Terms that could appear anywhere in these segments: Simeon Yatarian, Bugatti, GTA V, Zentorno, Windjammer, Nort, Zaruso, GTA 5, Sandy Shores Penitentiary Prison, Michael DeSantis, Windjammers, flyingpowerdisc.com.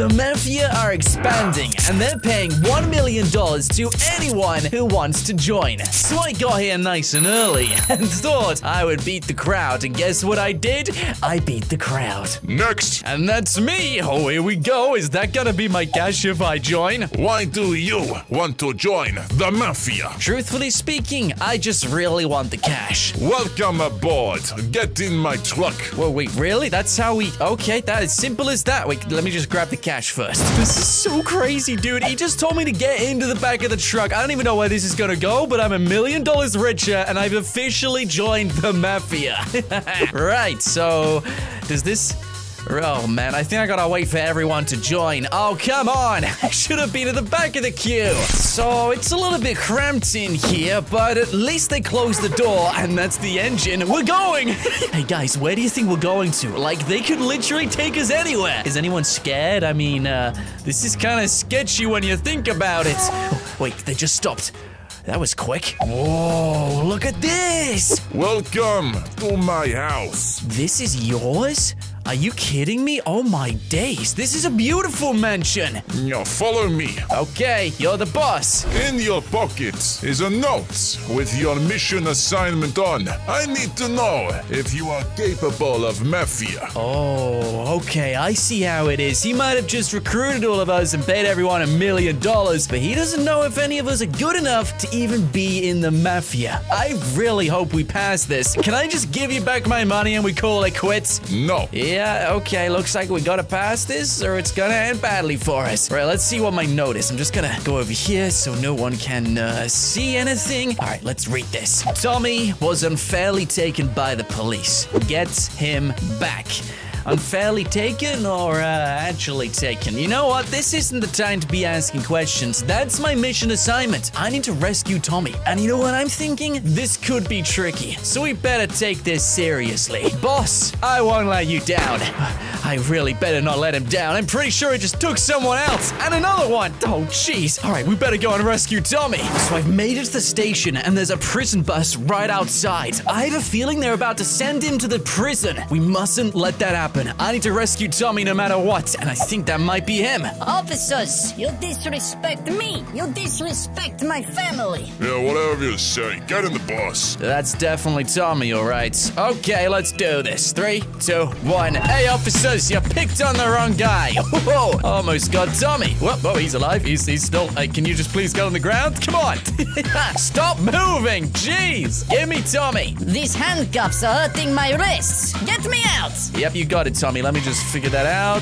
The mafia are expanding, and they're paying $1 million to anyone who wants to join. So I got here nice and early and thought I would beat the crowd, and guess what I did? I beat the crowd. Next! And that's me! Oh, here we go! Is that gonna be my cash if I join? Why do you want to join the mafia? Truthfully speaking, I just really want the cash. Welcome aboard! Get in my truck! Whoa, wait, really? That's how we... Okay, that is simple as that. Wait, let me just grab the cash first. This is so crazy, dude. He just told me to get into the back of the truck. I don't even know where this is gonna go, but I'm $1 million richer, and I've officially joined the mafia. Right, so... Does this... Oh, man, I think I gotta wait for everyone to join. Oh, come on! I should have been at the back of the queue! So, it's a little bit cramped in here, but at least they closed the door, and that's the engine. We're going! Hey, guys, where do you think we're going to? Like, they could literally take us anywhere! Is anyone scared? I mean, this is kind of sketchy when you think about it. Oh, wait, they just stopped. That was quick. Whoa, look at this! Welcome to my house. This is yours? Are you kidding me? Oh my days, this is a beautiful mansion. Now follow me. Okay, you're the boss. In your pockets is a note with your mission assignment on. I need to know if you are capable of mafia. Oh, okay, I see how it is. He might have just recruited all of us and paid everyone $1 million, but he doesn't know if any of us are good enough to even be in the mafia. I really hope we pass this. Can I just give you back my money and we call it quits? No. Yeah, okay, looks like we gotta pass this, or it's gonna end badly for us. Right, let's see what my note is. I'm just gonna go over here so no one can, see anything. All right, let's read this. Tommy was unfairly taken by the police. Get him back. Unfairly taken or actually taken? You know what? This isn't the time to be asking questions. That's my mission assignment. I need to rescue Tommy. And you know what I'm thinking? This could be tricky. So we better take this seriously. Boss, I won't let you down. I really better not let him down. I'm pretty sure he just took someone else and another one. Oh, jeez. All right, we better go and rescue Tommy. So I've made it to the station and there's a prison bus right outside. I have a feeling they're about to send him to the prison. We mustn't let that happen. I need to rescue Tommy no matter what, and I think that might be him. Officers, you disrespect me. You disrespect my family. Yeah, whatever you say. Get in the bus. That's definitely Tommy, all right. Okay, let's do this. 3, 2, 1. Hey, officers, you picked on the wrong guy. Whoa, almost got Tommy. Whoa, he's alive. He's still... Hey, can you just please get on the ground? Come on. Stop moving. Jeez. Give me Tommy. These handcuffs are hurting my wrists. Get me out. Yep, you got it, Tommy. Let me just figure that out.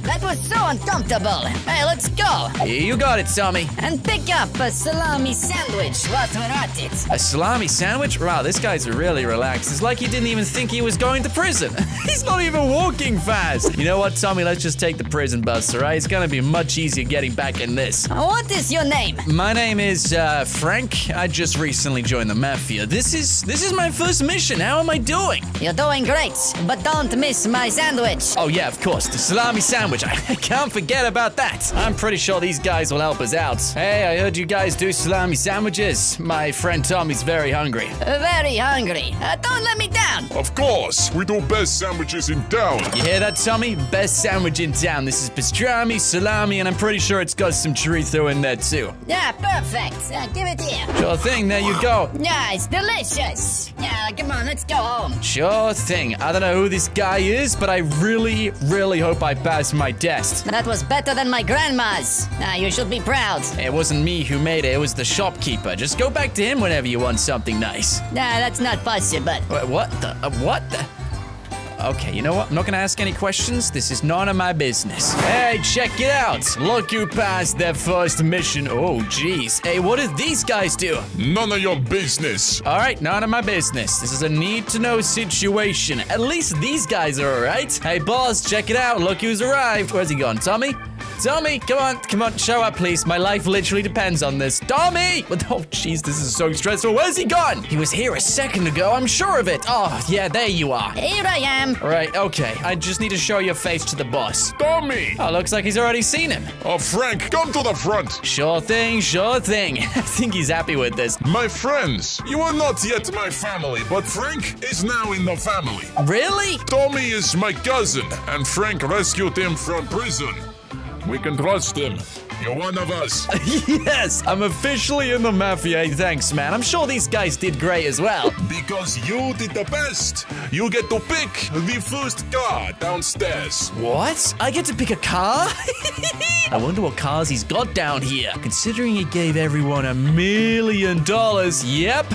That was so uncomfortable. Hey, let's go. You got it, Tommy. And pick up a salami sandwich. What about it? A salami sandwich? Wow, this guy's really relaxed. It's like he didn't even think he was going to prison. He's not even walking fast. You know what, Tommy? Let's just take the prison bus, all right? It's gonna be much easier getting back in this. What is your name? My name is, Frank. I just recently joined the mafia. This is my first mission. How am I doing? You're doing great, but don't miss my sandwich. Oh, yeah, of course. The salami sandwich. I can't forget about that. I'm pretty sure these guys will help us out. Hey, I heard you guys do salami sandwiches. My friend Tommy's very hungry. Very hungry. Don't let me down. Of course. We do best sandwiches in town. You hear that, Tommy? Best sandwich in town. This is pastrami, salami, and I'm pretty sure it's got some chorizo in there, too. Yeah, perfect. Give it here. Sure thing. There you go. Yeah, it's delicious. Yeah, come on. Let's go home. Sure thing. I don't know who this guy is, but I really, really hope I pass my test. That was better than my grandma's. You should be proud. It wasn't me who made it. It was the shopkeeper. Just go back to him whenever you want something nice. Nah, that's not possible. Wait, what the? What the? Okay, you know what? I'm not gonna ask any questions. This is none of my business. Hey, check it out. Look who passed their first mission. Oh, jeez. Hey, what did these guys do? None of your business. All right, none of my business. This is a need-to-know situation. At least these guys are all right. Hey, boss, check it out. Look who's arrived. Where's he gone, Tommy? Tommy, come on. Come on, show up, please. My life literally depends on this. Tommy! Oh, jeez, this is so stressful. Where's he gone? He was here a second ago. I'm sure of it. Oh, yeah, there you are. Here I am. All right, okay. I just need to show your face to the boss. Tommy! Oh, looks like he's already seen him. Oh, Frank, come to the front. Sure thing, sure thing. I think he's happy with this. My friends, you are not yet my family, but Frank is now in the family. Really? Tommy is my cousin, and Frank rescued him from prison. We can trust him. You're one of us. Yes, I'm officially in the mafia. Thanks, man. I'm sure these guys did great as well. Because you did the best. You get to pick the first car downstairs. What? I get to pick a car? I wonder what cars he's got down here. Considering he gave everyone $1 million. Yep.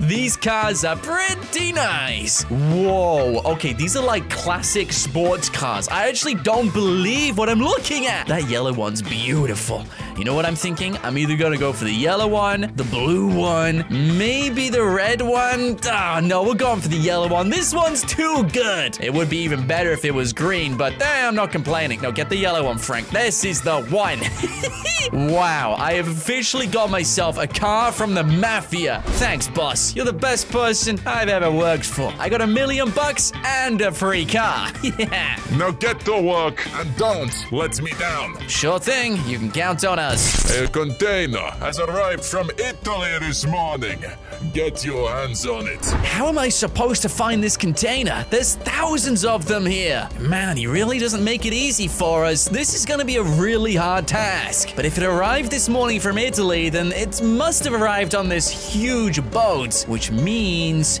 These cars are pretty nice. Whoa. Okay, these are like classic sports cars. I actually don't believe what I'm looking at. That yellow one's beautiful. You know what I'm thinking? I'm either gonna go for the yellow one, the blue one, maybe the red one. Ah, no, we're going for the yellow one. This one's too good. It would be even better if it was green, but I'm not complaining. No, get the yellow one, Frank. This is the one. Wow, I have officially got myself a car from the mafia. Thanks, boss. You're the best person I've ever worked for. I got $1 million and a free car. Yeah. Now get to work and don't let me down. Sure thing. You can count on us. A container has arrived from Italy this morning. Get your hands on it. How am I supposed to find this container? There's thousands of them here. Man, he really doesn't make it easy for us. This is going to be a really hard task. But if it arrived this morning from Italy, then it must have arrived on this huge boat, which means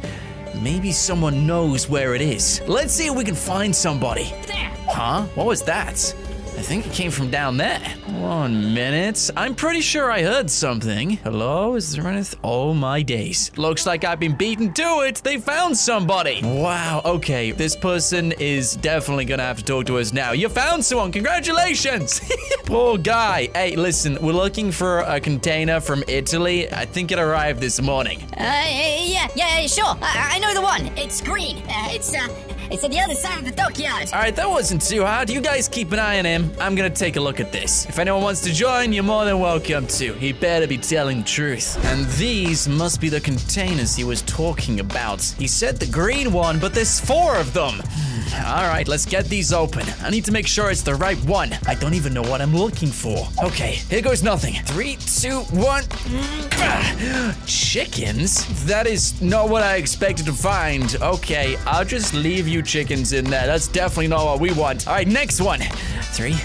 maybe someone knows where it is. Let's see if we can find somebody. There. Huh? What was that? I think it came from down there. 1 minute. I'm pretty sure I heard something. Hello? Is there anything? Oh, my days. Looks like I've been beaten to it. They found somebody. Wow. Okay. This person is definitely going to have to talk to us now. You found someone. Congratulations. Poor guy. Hey, listen. We're looking for a container from Italy. I think it arrived this morning. Yeah, sure. I know the one. It's green. It's at the other side of the dockyard. All right, that wasn't too hard. You guys keep an eye on him. I'm going to take a look at this. If anyone wants to join, you're more than welcome to. He better be telling the truth. And these must be the containers he was talking about. He said the green one, but there's 4 of them. All right, let's get these open. I need to make sure it's the right one. I don't even know what I'm looking for. Okay, here goes nothing. 3, 2, 1. Chickens? That is not what I expected to find. Okay, I'll just leave you chickens in there. That's definitely not what we want. All right, next one. 3, 2,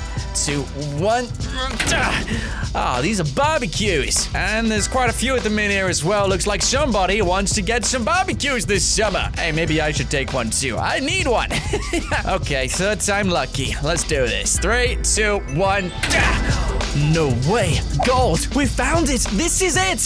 1. Ah, these are barbecues. And there's quite a few of them in here as well. Looks like somebody wants to get some barbecues this summer. Hey, maybe I should take one too. I need one. Okay, third time lucky. Let's do this. 3, 2, 1. No way. Gold. We found it. This is it.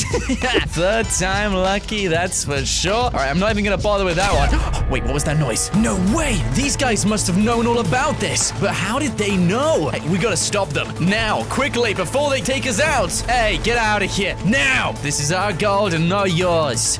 Third time lucky, that's for sure. All right, I'm not even going to bother with that one. Oh, wait, what was that noise? No way. These guys must have known all about this. But how did they know? Hey, we got to stop them now, quickly, before they take us out. Hey, get out of here now. This is our gold and not yours.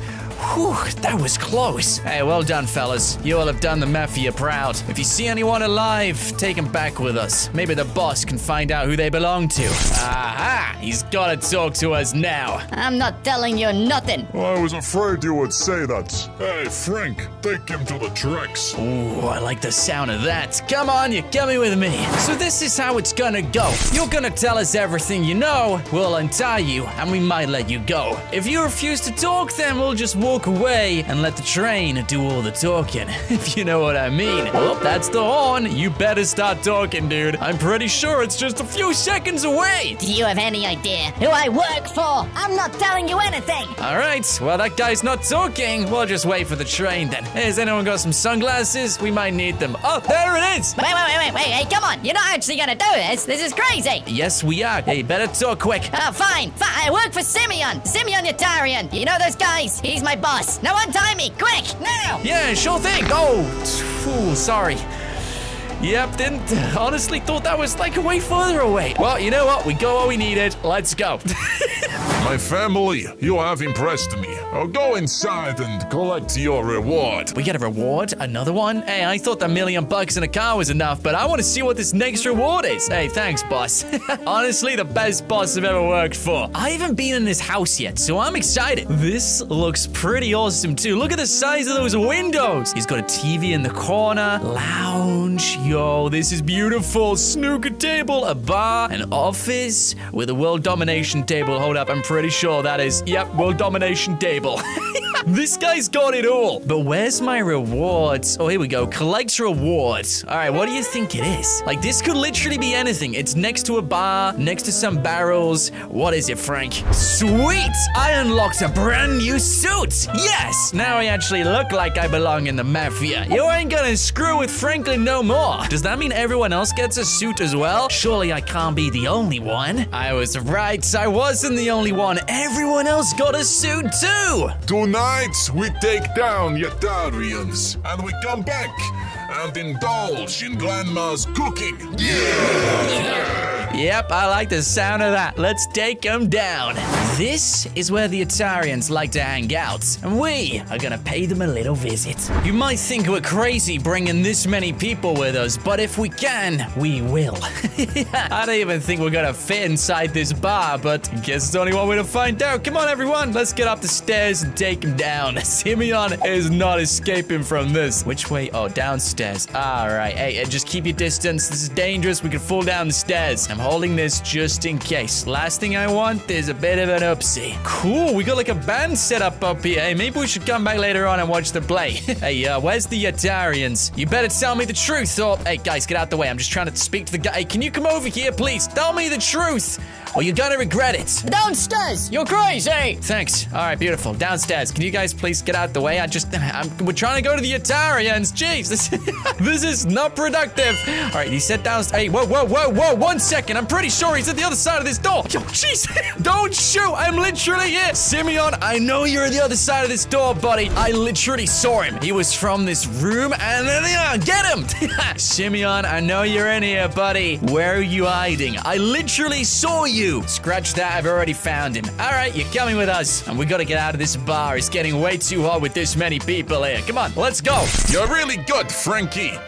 Whew, that was close. Hey, well done, fellas. You all have done the mafia proud. If you see anyone alive, take him back with us. Maybe the boss can find out who they belong to. Aha! He's gotta talk to us now. I'm not telling you nothing. I was afraid you would say that. Hey, Frank, take him to the tracks. Ooh, I like the sound of that. Come on, you're coming with me. So this is how it's gonna go. You're gonna tell us everything you know. We'll untie you, and we might let you go. If you refuse to talk, then we'll just walk away and let the train do all the talking, if you know what I mean. Oh, that's the horn. You better start talking, dude. I'm pretty sure it's just a few seconds away. Do you have any idea who I work for? I'm not telling you anything. All right. Well, that guy's not talking. We'll just wait for the train then. Hey, has anyone got some sunglasses? We might need them. Oh, there it is. Wait. Hey, come on. You're not actually going to do this. This is crazy. Yes, we are. Hey, better talk quick. Oh, fine. I work for Simeon. Simeon Yatarian. You know those guys? He's my boss. Now untie me, quick, now! Yeah, sure thing. Oh, sorry. Yep, didn't. Honestly thought that was like way further away. Well, you know what? We got what we needed. Let's go. My family, you have impressed me. I'll go inside and collect your reward. We get a reward? Another one? Hey, I thought that $1,000,000 in a car was enough, but I want to see what this next reward is. Hey, thanks, boss. Honestly, the best boss I've ever worked for. I haven't been in his house yet, so I'm excited. This looks pretty awesome, too. Look at the size of those windows. He's got a TV in the corner, lounge. Yo, this is beautiful. Snooker table, a bar, an office with a world domination table. Hold up, I'm pretty sure that is, yep, world domination table. This guy's got it all. But where's my rewards? Oh, here we go. Collect rewards. All right, what do you think it is? Like, this could literally be anything. It's next to a bar, next to some barrels. What is it, Frank? Sweet! I unlocked a brand new suit! Yes! Now I actually look like I belong in the mafia. You ain't gonna screw with Franklin no more. Does that mean everyone else gets a suit as well? Surely I can't be the only one. I was right. I wasn't the only one. Everyone else got a suit too! Tonight, we take down Yatarians, and we come back and indulge in Grandma's cooking. Yeah! Yep, I like the sound of that. Let's take them down. This is where the Yatarians like to hang out, and we are gonna pay them a little visit. You might think we're crazy bringing this many people with us, but if we can, we will. I don't even think we're gonna fit inside this bar, but I guess it's only one way to find out. Come on, everyone, let's get up the stairs and take him down. Simeon is not escaping from this. Which way? Oh, downstairs. All right, hey, just keep your distance. This is dangerous. We could fall down the stairs. I'm holding this just in case. Last thing I want is a bit of an upsie. Cool, we got like a band set up here. Hey, maybe we should come back later on and watch the play. Hey, where's the Yatarians? You better tell me the truth. Oh, hey, guys, get out the way. I'm just trying to speak to the guy. Hey, can you come over here, please? Tell me the truth, or you're gonna regret it. Downstairs! You're crazy! Thanks. All right, beautiful. Downstairs. Can you guys please get out the way? We're trying to go to the Yatarians. Jeez, this is not productive. All right, he said downstairs. Hey, whoa, whoa, whoa, whoa. 1 second. I'm pretty sure he's at the other side of this door. Yo, jeez. Don't shoot. I'm literally here. Simeon, I know you're at the other side of this door, buddy. I literally saw him. He was from this room, and then, get him. Simeon, I know you're in here, buddy. Where are you hiding? I literally saw you. Scratch that, I've already found him. All right, you're coming with us. And we gotta get out of this bar. It's getting way too hot with this many people here. Come on, let's go. You're really good, Frankie.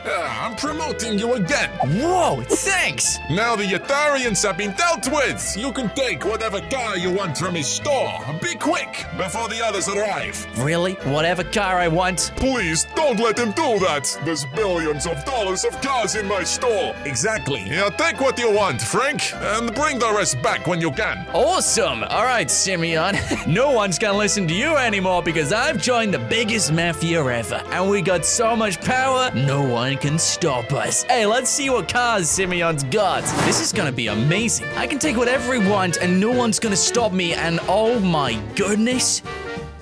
I'm promoting you again. Whoa, thanks. Now the Yatarians have been dealt with. You can take whatever car you want from his store. Be quick before the others arrive. Really? Whatever car I want? Please, don't let them do that. There's billions of dollars of cars in my store. Exactly. Yeah, take what you want, Frank, and bring the rest back when you can. Awesome. All right, Simeon. No one's gonna listen to you anymore because I've joined the biggest mafia ever. And we got so much power, no one can stop us. Hey, let's see what cars Simeon's got. This is gonna be amazing. I can take whatever I want and no one's gonna stop me. And oh my goodness,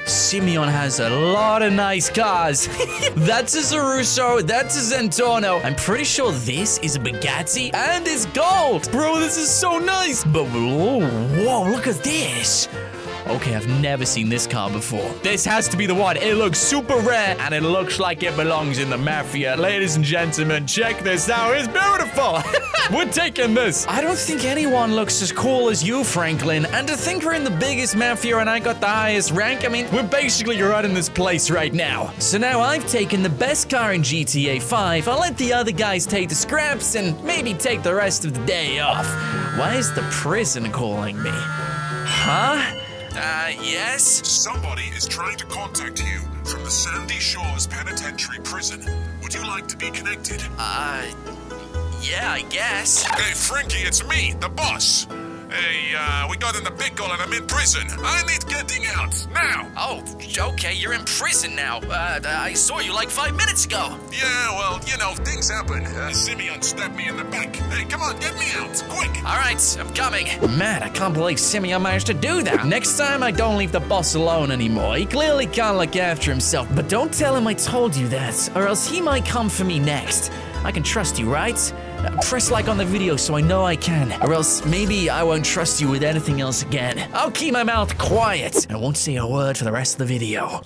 Simeon has a lot of nice cars. That's a Zaruso, that's a Zentorno. I'm pretty sure this is a Bugatti and it's gold. Bro, this is so nice. But whoa, look at this. Okay, I've never seen this car before. This has to be the one. It looks super rare, and it looks like it belongs in the mafia. Ladies and gentlemen, check this out. It's beautiful. We're taking this. I don't think anyone looks as cool as you, Franklin. And to think we're in the biggest mafia and I got the highest rank, I mean, we're basically running this place right now. So now I've taken the best car in GTA 5. I'll let the other guys take the scraps and maybe take the rest of the day off. Why is the prison calling me? Huh? Yes? Somebody is trying to contact you from the Sandy Shores Penitentiary Prison. Would you like to be connected? Yeah, I guess. Hey, Frankie, it's me, the boss. Hey, we got in the pickle and I'm in prison. I need getting out, now! Oh, okay, you're in prison now. I saw you like 5 minutes ago. Yeah, well, you know, things happen. Simeon stabbed me in the back. Hey, come on, get me out, quick! Alright, I'm coming. Man, I can't believe Simeon managed to do that. Next time, I don't leave the boss alone anymore. He clearly can't look after himself, but don't tell him I told you that, or else he might come for me next. I can trust you, right? Press like on the video so I know I can, or else maybe I won't trust you with anything else again. I'll keep my mouth quiet and I won't say a word for the rest of the video.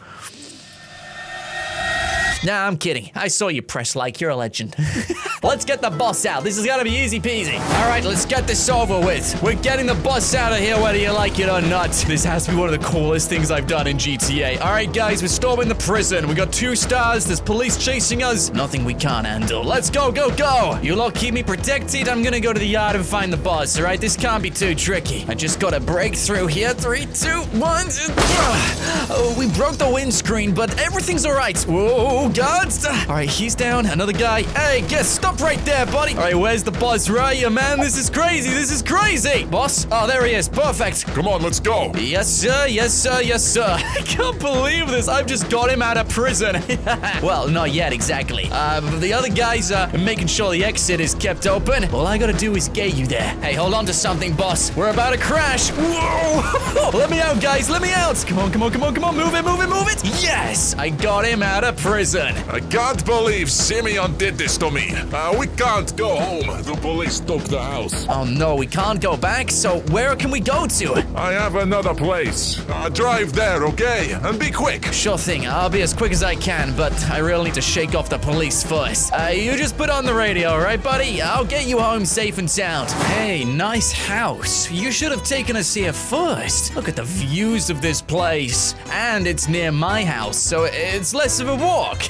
Nah, I'm kidding. I saw you press like. You're a legend. Let's get the boss out. This is gonna be easy peasy. All right, let's get this over with. We're getting the boss out of here, whether you like it or not. This has to be one of the coolest things I've done in GTA. All right, guys, we're storming the prison. We got 2 stars. There's police chasing us. Nothing we can't handle. Let's go, go, go. You lot keep me protected. I'm gonna go to the yard and find the boss, all right? This can't be too tricky. I just gotta break through here. 3, 2, 1. Oh, we broke the windscreen, but everything's all right. Whoa, guards. All right, he's down. Another guy. Hey, guess stop right there, buddy. All right, where's the boss? Right here, man. This is crazy. This is crazy. Boss? Oh, there he is. Perfect. Come on, let's go. Yes, sir. Yes, sir. Yes, sir. I can't believe this. I've just got him out of prison. Well, not yet, exactly. But the other guys are making sure the exit is kept open. All I gotta do is get you there. Hey, hold on to something, boss. We're about to crash. Whoa! Let me out, guys. Let me out. Come on, come on, come on, come on. Move it, move it, move it. Yes! I got him out of prison. I can't believe Simeon did this to me. We can't go home. The police took the house. Oh, no. We can't go back, so where can we go to? I have another place. Drive there, okay? And be quick. Sure thing. I'll be as quick as I can, but I really need to shake off the police first. You just put on the radio, all right, buddy? I'll get you home safe and sound. Hey, nice house. You should have taken us here first. Look at the views of this place. And it's near my house, so it's less of a walk.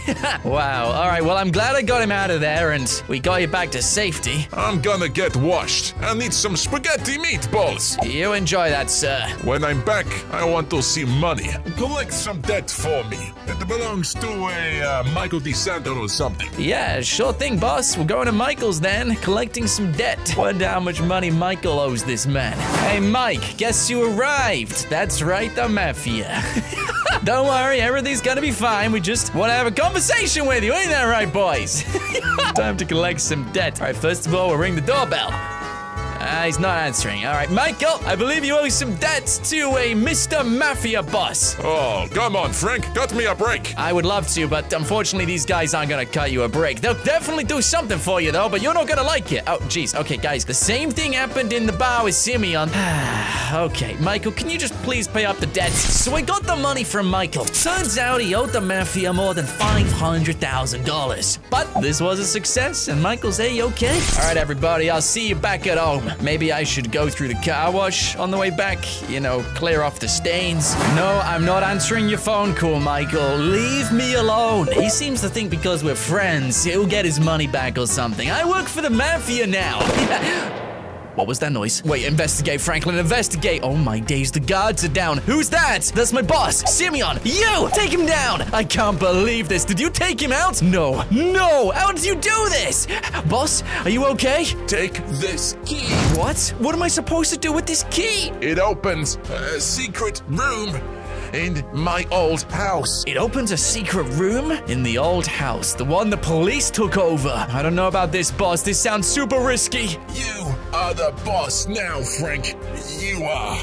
Wow. All right, well, I'm glad I got him out of there, and we got you back to safety. I'm gonna get washed and eat some spaghetti meatballs. You enjoy that, sir. When I'm back, I want to see money. Collect some debt for me. It belongs to a Michael DeSantis or something. Yeah, sure thing, boss. We're going to Michael's then, collecting some debt. Wonder how much money Michael owes this man. Hey, Mike, guess you arrived. That's right, the mafia. Don't worry, everything's gonna be fine. We just want to have a conversation with you. Ain't that right, boys? Time to collect some debt. All right, first of all, we'll ring the doorbell. He's not answering. All right, Michael, I believe you owe some debts to a Mr. Mafia boss. Oh, come on, Frank. Cut me a break. I would love to, but unfortunately, these guys aren't going to cut you a break. They'll definitely do something for you, though, but you're not going to like it. Oh, jeez. Okay, guys, the same thing happened in the bar with Simeon. Okay, Michael, can you just please pay up the debts? So we got the money from Michael. Turns out he owed the Mafia more than $500,000. But this was a success, and Michael's A-okay. All right, everybody, I'll see you back at home. Maybe I should go through the car wash on the way back, you know, clear off the stains. No, I'm not answering your phone call, Michael. Leave me alone. He seems to think because we're friends, he'll get his money back or something. I work for the Mafia now. What was that noise? Wait, investigate, Franklin, investigate. Oh, my days, the guards are down. Who's that? That's my boss, Simeon. You, take him down. I can't believe this. Did you take him out? No, no. How did you do this? Boss, are you okay? Take this key. What? What am I supposed to do with this key? It opens a secret room in my old house. It opens a secret room in the old house, the one the police took over. I don't know about this, boss. This sounds super risky. You are the boss now, Frank. You are.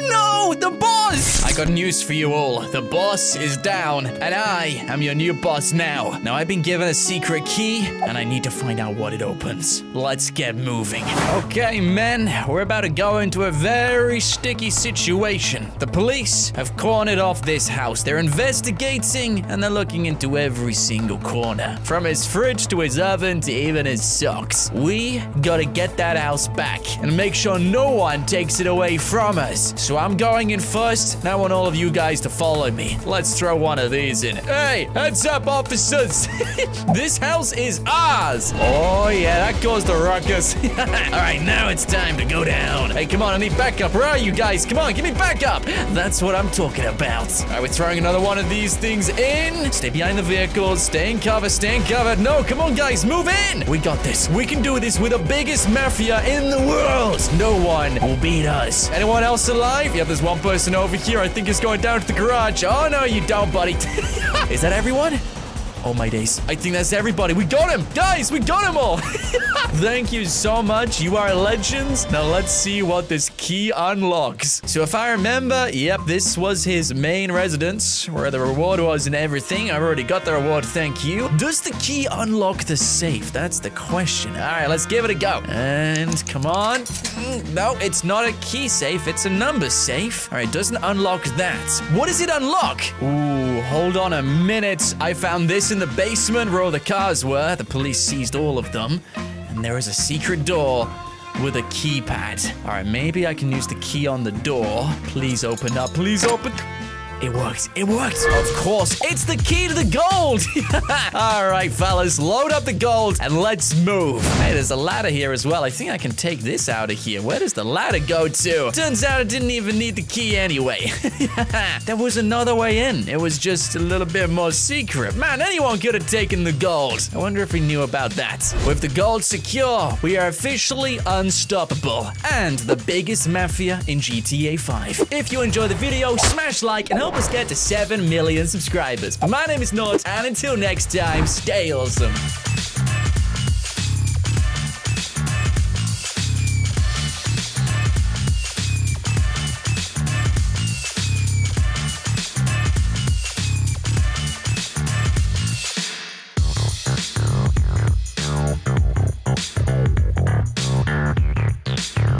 No, the boss! I got news for you all. The boss is down, and I am your new boss now. Now, I've been given a secret key, and I need to find out what it opens. Let's get moving. Okay, men, we're about to go into a very sticky situation. The police have cornered off this house. They're investigating, and they're looking into every single corner. From his fridge to his oven to even his socks. We gotta get that house back and make sure no one takes it away from us. So I'm going in first, and I want all of you guys to follow me. Let's throw one of these in. Hey, heads up, officers. This house is ours. Oh, yeah, that caused the ruckus. All right, now it's time to go down. Hey, come on, I need backup. Where are you guys? Come on, give me backup. That's what I'm talking about. All right, we're throwing another one of these things in. Stay behind the vehicles. Stay in cover. Stay in cover. No, come on, guys, move in. We got this. We can do this with the biggest mafia in the world. No one will beat us. Anyone else alive? Yep, there's one person over here. I think he's going down to the garage. Oh, no, you don't, buddy. Is that everyone? Oh, my days. I think that's everybody. We got him. Guys, we got him all. Thank you so much. You are legends. Now, let's see what this key unlocks. So, if I remember, yep, this was his main residence where the reward was and everything. I've already got the reward. Thank you. Does the key unlock the safe? That's the question. All right, let's give it a go. And come on. No, it's not a key safe. It's a number safe. All right, doesn't unlock that. What does it unlock? Ooh, hold on a minute. I found this in the basement where all the cars were. The police seized all of them. And there is a secret door with a keypad. All right, maybe I can use the key on the door. Please open up. Please open. It works. It works. Of course, it's the key to the gold. All right, fellas, load up the gold and let's move. Hey, there's a ladder here as well. I think I can take this out of here. Where does the ladder go to? Turns out I didn't even need the key anyway. There was another way in. It was just a little bit more secret. Man, anyone could have taken the gold. I wonder if we knew about that. With the gold secure, we are officially unstoppable and the biggest mafia in GTA 5. If you enjoy the video, smash like and help us get to 7 million subscribers. My name is Nort, and until next time, stay awesome.